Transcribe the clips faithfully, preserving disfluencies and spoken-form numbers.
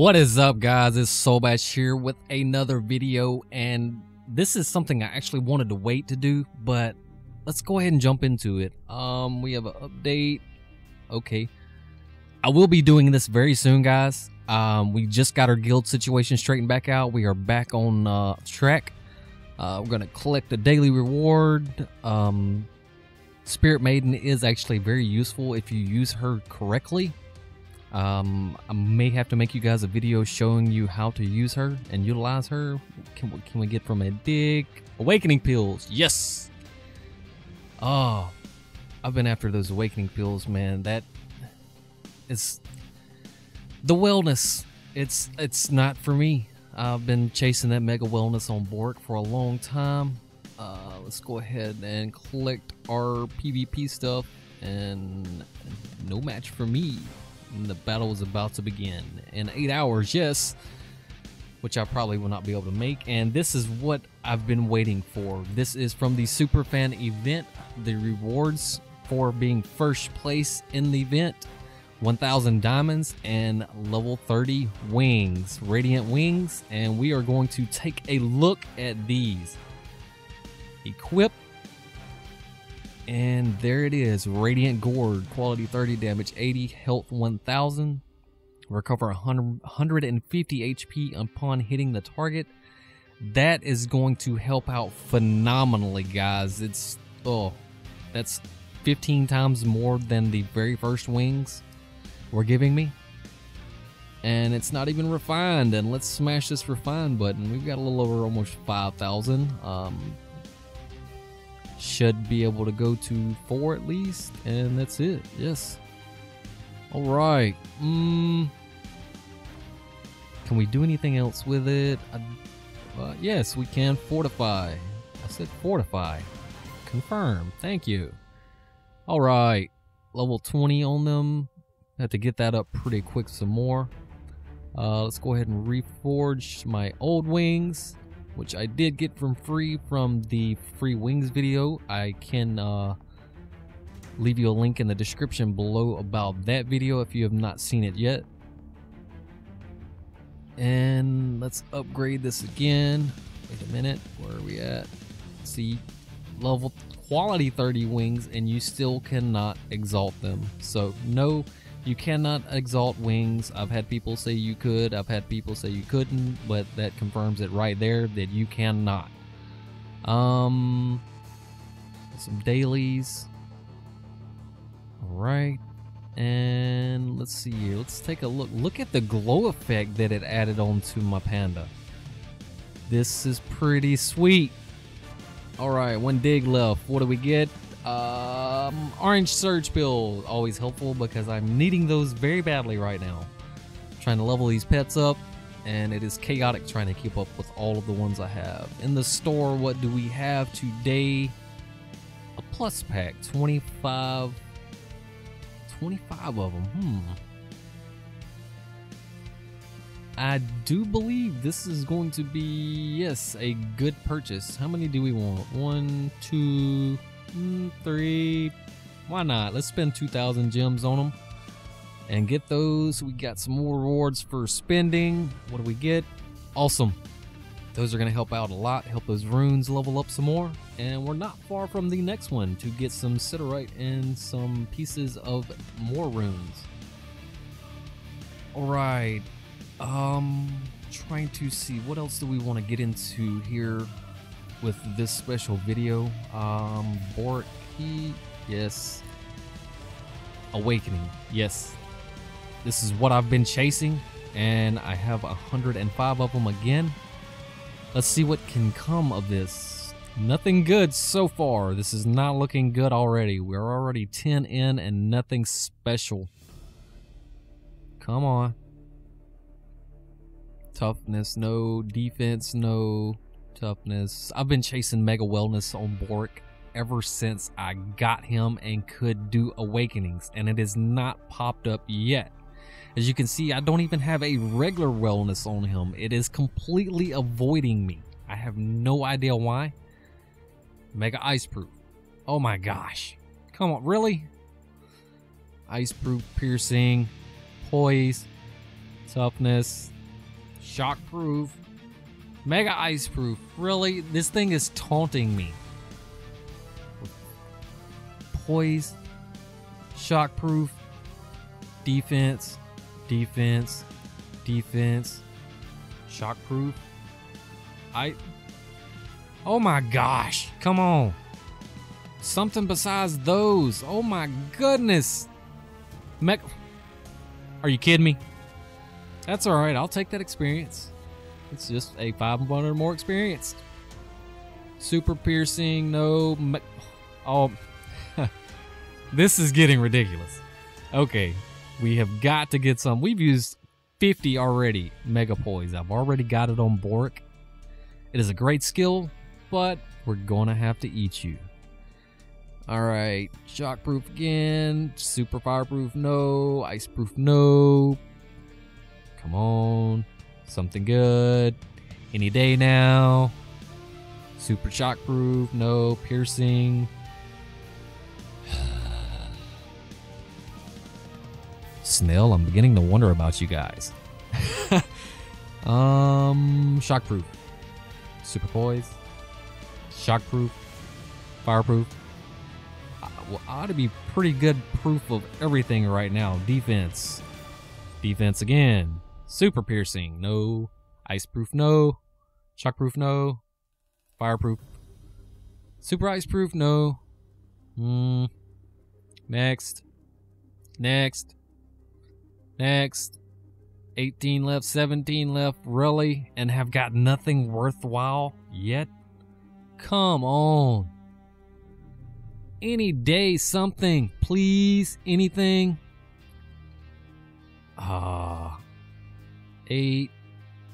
What is up, guys? It's Soulbash here with another video, and this is something I actually wanted to wait to do, but let's go ahead and jump into it. Um, we have an update. Okay. I will be doing this very soon, guys. Um, we just got our guild situation straightened back out. We are back on uh, track. Uh, we're going to collect a daily reward. Um, Spirit Maiden is actually very useful if you use her correctly. Um, I may have to make you guys a video showing you how to use her and utilize her. Can we, can we get from a dig? Awakening pills. Yes. Oh, I've been after those awakening pills, man. That is the wellness. It's, it's not for me. I've been chasing that Mega Wellness on Borik for a long time. Uh, let's go ahead and collect our PvP stuff, and no match for me. And the battle is about to begin in eight hours, yes, which I probably will not be able to make. And this is what I've been waiting for. This is from the Superfan event, the rewards for being first place in the event, one thousand diamonds and level thirty wings, Radiant Wings. And we are going to take a look at these. Equip. And there it is, Radiant Gourd, quality thirty, damage eighty, health one thousand, recover one hundred fifty H P upon hitting the target. That is going to help out phenomenally, guys. It's, oh, that's fifteen times more than the very first wings were giving me. And it's not even refined, and let's smash this refine button. We've got a little over almost five thousand. Um... should be able to go to four at least, and that's it. Yes. All right. Mm. Can we do anything else with it? I, uh, yes, we can. Fortify. I said fortify. Confirm. Thank you. All right. Level twenty on them. Have to get that up pretty quick some more. Uh, let's go ahead and reforge my old wings, which I did get from free from the free wings video. I can uh, leave you a link in the description below about that video if you have not seen it yet. And let's upgrade this again. Wait a minute, where are we at? See, level quality thirty wings, and you still cannot exalt them. So no, you cannot exalt wings. I've had people say you could, I've had people say you couldn't, but that confirms it right there that you cannot. Um, some dailies. All right, and let's see here. Let's take a look. Look at the glow effect that it added onto my panda. This is pretty sweet. All right, one dig left. What do we get? Um, orange surge pill, always helpful because I'm needing those very badly right now. I'm trying to level these pets up, and it is chaotic trying to keep up with all of the ones I have. In the store, what do we have today? A plus pack, twenty-five, twenty-five of them. Hmm. I do believe this is going to be, yes, a good purchase. How many do we want? One, two, three. Why not? Let's spend two thousand gems on them and get those. We got some more rewards for spending. What do we get? Awesome. Those are going to help out a lot, help those runes level up some more. And we're not far from the next one to get some siderite and some pieces of more runes. All right. Um, trying to see what else do we want to get into here with this special video. Um, Borik, yes. Awakening, yes. This is what I've been chasing, and I have one hundred five of them again. Let's see what can come of this. Nothing good so far. This is not looking good already. We're already ten in and nothing special. Come on. Toughness, no. Defense, no. Toughness. I've been chasing Mega Wellness on Borik ever since I got him and could do awakenings, and it has not popped up yet. As you can see, I don't even have a regular wellness on him. It is completely avoiding me. I have no idea why. Mega Iceproof. Oh my gosh. Come on, really? Iceproof, piercing, poise, Toughness. Shockproof. Mega Iceproof. Really? This thing is taunting me. Poise. Shockproof. Defense. Defense. Defense. Shockproof. I... Oh my gosh. Come on. Something besides those. Oh my goodness. Mech. Are you kidding me? That's alright. I'll take that experience. It's just a five one hundred more experienced. Super piercing. No. Mech. Oh. This is getting ridiculous. Okay. We have got to get some. We've used fifty already. Mega Poise. I've already got it on Borik. It is a great skill, but we're going to have to eat you. Alright, shockproof again, super fireproof, no, iceproof, no. Come on, something good, any day now. Super shockproof, no, piercing. Snail, I'm beginning to wonder about you guys. um, shockproof, super poise, shockproof, fireproof. Well, ought to be pretty good proof of everything right now. Defense. Defense again. Super piercing. No. Iceproof. No. Shockproof. No. Fireproof. Super iceproof. No. Hmm. Next. Next. Next. eighteen left. seventeen left. Really? And have got nothing worthwhile yet? Come on. Any day, something, please, anything. Ah, uh, eight,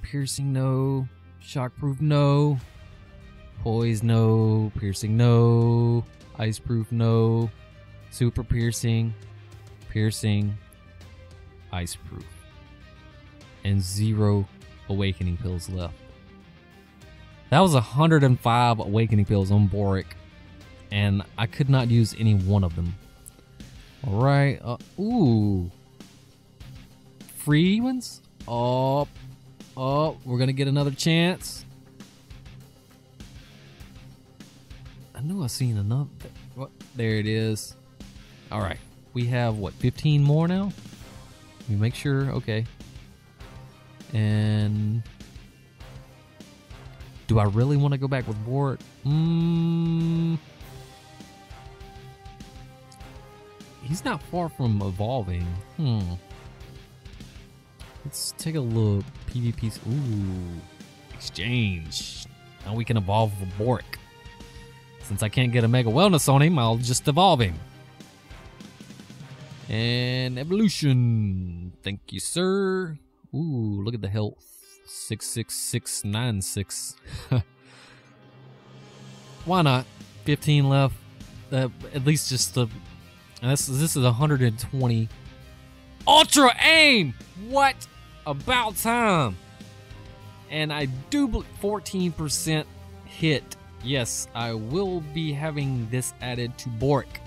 piercing, no, shockproof, no, poise, no, piercing, no, iceproof, no, super piercing, piercing, iceproof, and zero awakening pills left. That was one hundred and five awakening pills on Borik. And I could not use any one of them. All right. Uh, ooh. Free ones? Oh. Oh. We're going to get another chance. I knew I seen another. What? There it is. All right. We have, what, fifteen more now? Let me make sure. Okay. And... do I really want to go back with Borik? Mmm... He's not far from evolving. Hmm. Let's take a look. PvP. Ooh. Exchange. Now we can evolve with Borik. Since I can't get a Mega Wellness on him, I'll just evolve him. And evolution. Thank you, sir. Ooh, look at the health. six six six nine six. Why not? fifteen left. Uh, at least just the... And this, this is one hundred and twenty. Ultra aim! What? About time. And I do believe fourteen percent hit. Yes, I will be having this added to Borik.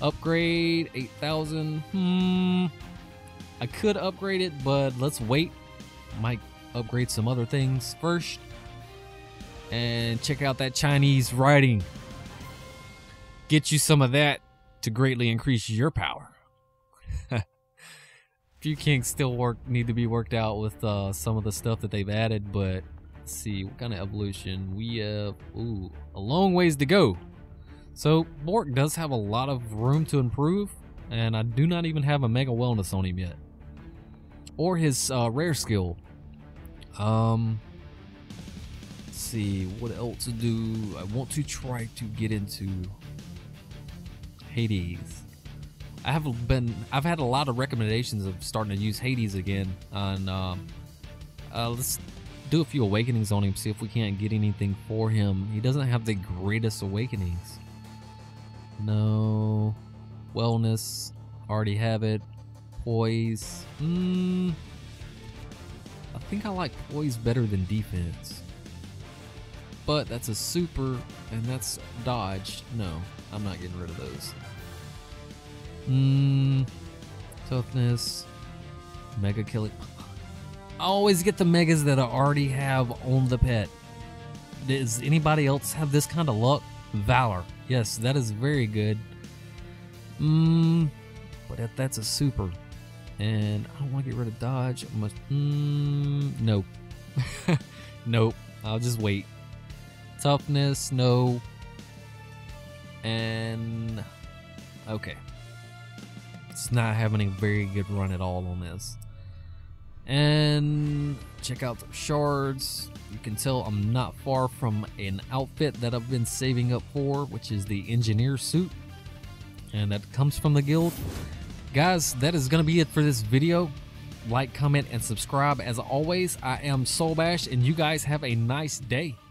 Upgrade, eight thousand. Hmm. I could upgrade it, but let's wait. Might upgrade some other things first. And check out that Chinese writing. Get you some of that to greatly increase your power. A few kinks still work need to be worked out with uh, some of the stuff that they've added, but let's see what kind of evolution we have. Ooh, a long ways to go. So Borik does have a lot of room to improve, and I do not even have a Mega Wellness on him yet, or his uh, rare skill. Um, let's see what else to do. I want to try to get into Hades. I have been I've had a lot of recommendations of starting to use Hades again on uh, uh, let's do a few awakenings on him, see if we can't get anything for him. He doesn't have the greatest awakenings. No. Wellness, already have it. Poise, mm, I think I like poise better than defense, but that's a super and that's dodge. No, I'm not getting rid of those. Mmm. Toughness. Mega killing. always get the megas that I already have on the pet. Does anybody else have this kind of luck? Valor. Yes, that is very good. Mmm, but that, that's a super. And I don't want to get rid of dodge. Must, mm, nope. Nope. I'll just wait. Toughness, no. And okay. It's not having a very good run at all on this. And check out some shards. You can tell I'm not far from an outfit that I've been saving up for, which is the engineer suit. And that comes from the guild. Guys, that is going to be it for this video. Like, comment, and subscribe. As always, I am Soulbash, and you guys have a nice day.